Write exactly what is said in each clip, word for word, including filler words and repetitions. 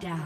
down.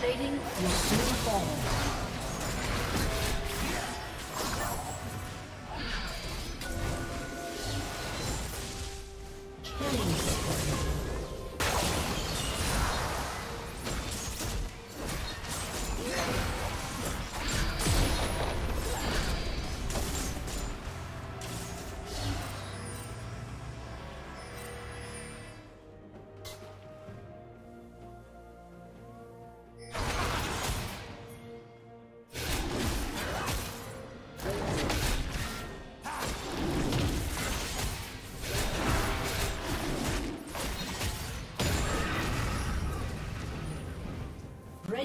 plating will soon fall. Red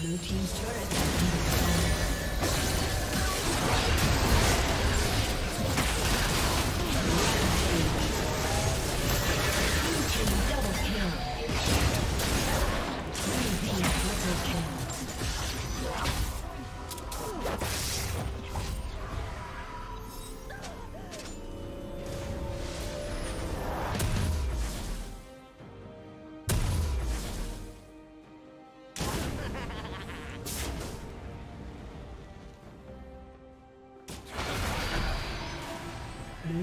Blue team's turret has been destroyed. Blue team double kill. Blue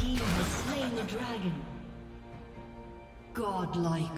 He has slain the dragon. Godlike.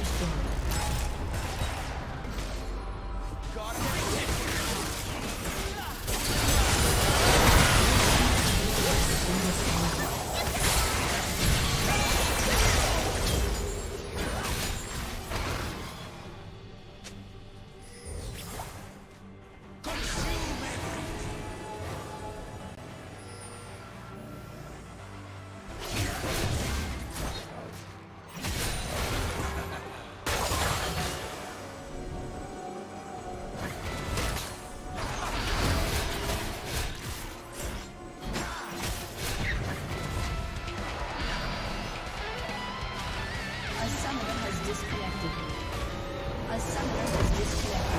A summoner has disconnected. A summoner has disconnected.